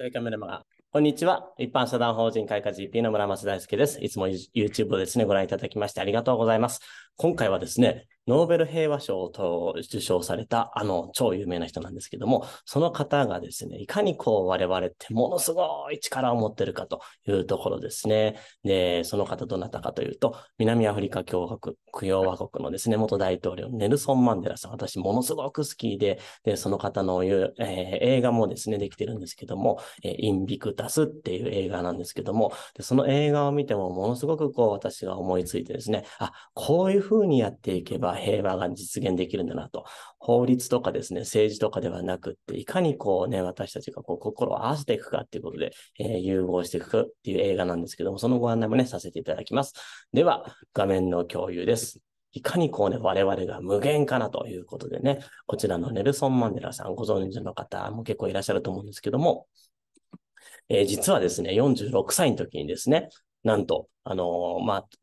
会カメラマン、こんにちは。一般社団法人開花 GP の村松大輔です。いつも YouTube をですね、ご覧いただきましてありがとうございます。今回はですね、ノーベル平和賞を受賞された超有名な人なんですけども、その方がですね、いかに我々ってものすごい力を持ってるかというところですね。で、その方どなたかというと、南アフリカ共和国のですね、元大統領、ネルソン・マンデラさん、私ものすごく好きで、その方の言う、映画もですね、できてるんですけども、インビクタスっていう映画なんですけども、その映画を見てもものすごく私が思いついてですね、あ、こういうふうにやっていけば、平和が実現できるんだなと。法律とかですね、政治とかではなくって、いかに私たちが心を合わせていくかっていうことで、融合していくっていう映画なんですけども、そのご案内もね、させていただきます。では、画面の共有です。いかに我々が無限かなということでね、こちらのネルソン・マンデラさん、ご存知の方も結構いらっしゃると思うんですけども、実はですね、46歳の時にですね、なんと、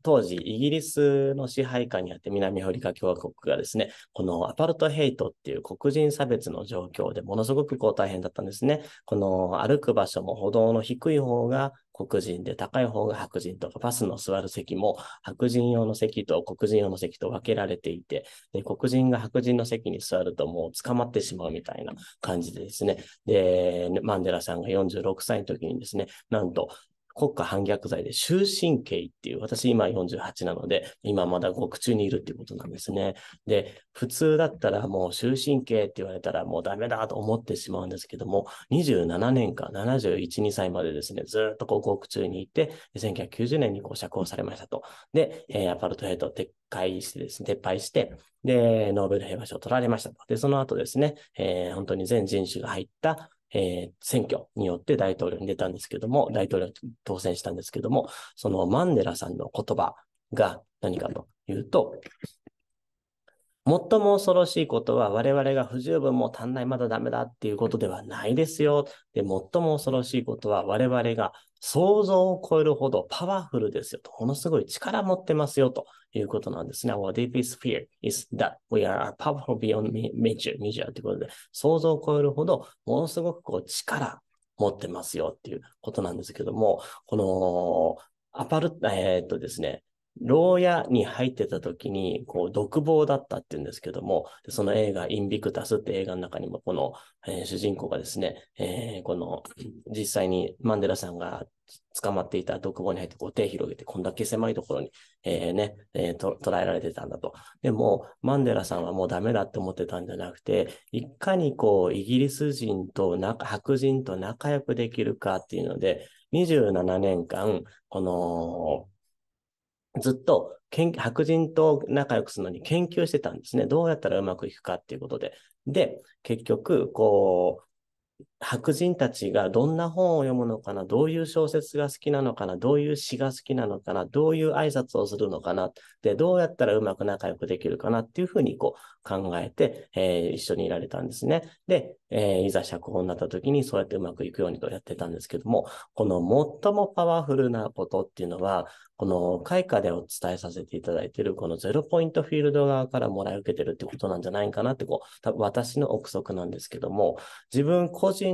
当時、イギリスの支配下にあって南アフリカ共和国がですね、このアパルトヘイトっていう黒人差別の状況でものすごく大変だったんですね。この歩く場所も歩道の低い方が黒人で高い方が白人とか、バスの座る席も白人用の席と黒人用の席と分けられていて、で、黒人が白人の席に座るともう捕まってしまうみたいな感じでですね。で、マンデラさんが46歳の時にですね、なんと、国家反逆罪で終身刑っていう、私今48なので、今まだ獄中にいるっていうことなんですね。で、普通だったらもう終身刑って言われたらもうダメだと思ってしまうんですけども、27年間71、2歳までですね、ずっと獄中にいて、1990年に釈放されましたと。で、アパルトヘイトを撤廃して、で、ノーベル平和賞を取られましたと。で、その後ですね、本当に全人種が入った選挙によって大統領に出たんですけども、大統領に当選したんですけども、そのマンデラさんの言葉が何かというと、最も恐ろしいことは我々が不十分も足んないまだダメだっていうことではないですよ。で、最も恐ろしいことは我々が想像を超えるほどパワフルですよと。ものすごい力持ってますよということなんですね。Our deepest fear is that we are powerful beyond measure ということで、想像を超えるほどものすごく力持ってますよっていうことなんですけども、このですね、牢屋に入ってた時に、独房だったっていうんですけども、その映画、インビクタスって映画の中にも、この、主人公がですね、実際にマンデラさんが捕まっていた独房に入って、手広げて、こんだけ狭いところに、捕らえられてたんだと。でも、マンデラさんはもうダメだって思ってたんじゃなくて、いかにイギリス人と白人と仲良くできるかっていうので、27年間、ずっと白人と仲良くするのに研究してたんですね。どうやったらうまくいくかっていうことで。で、結局、白人たちがどんな本を読むのかな、どういう小説が好きなのかな、どういう詩が好きなのかな、どういう挨拶をするのかな、で、どうやったらうまく仲良くできるかなっていうふうに考えて、一緒にいられたんですね。で、いざ釈放になった時にそうやってうまくいくようにとやってたんですけども、この最もパワフルなことっていうのは、この開花でお伝えさせていただいているこのゼロポイントフィールド側からもらい受けてるってことなんじゃないかなって私の憶測なんですけども、自分個人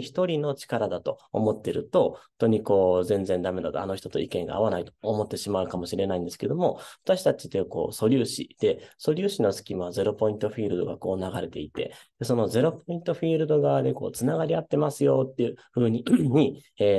一人の力だと思ってると、本当に全然ダメだと、あの人と意見が合わないと思ってしまうかもしれないんですけども、私たちって素粒子で、素粒子の隙間はゼロポイントフィールドが流れていて、そのゼロポイントフィールド側でつながり合ってますよっていう風に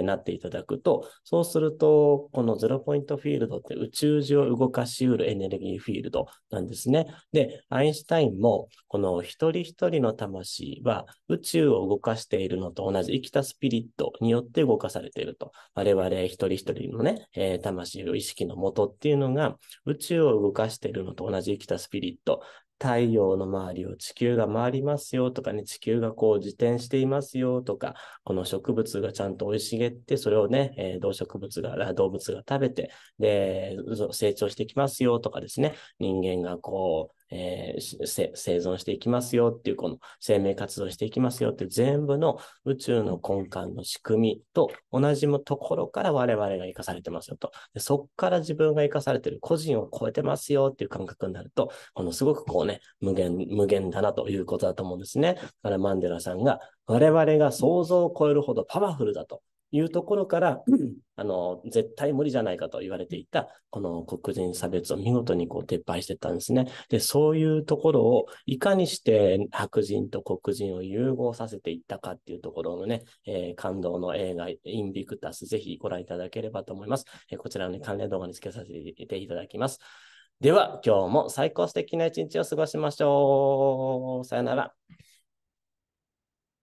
なっていただくと、そうすると、このゼロポイントフィールドって宇宙中を動かしうるエネルギーフィールドなんですね。で、アインシュタインも、この一人一人の魂は宇宙を動かしているのと同じ生きたスピリットによって動かされていると。我々一人一人のね、魂を意識のもとっていうのが宇宙を動かしているのと同じ生きたスピリット。太陽の周りを地球が回りますよとかね、地球が自転していますよとか、この植物がちゃんと生い茂って、それをね、動物が食べて、で、成長してきますよとかですね、人間が生存していきますよっていう、この生命活動していきますよって全部の宇宙の根幹の仕組みと同じところから我々が生かされてますよと。で、そこから自分が生かされてる、個人を超えてますよっていう感覚になると、ものすごくこうね、無限だなということだと思うんですね。だからマンデラさんが、我々が想像を超えるほどパワフルだというところから、絶対無理じゃないかと言われていた、この黒人差別を見事にこう撤廃していったんですね。で、そういうところをいかにして白人と黒人を融合させていったかっていうところのね、感動の映画、インビクタス、ぜひご覧いただければと思います。こちらの関連動画につけさせていただきます。では、今日も最高素敵な一日を過ごしましょう。さよなら。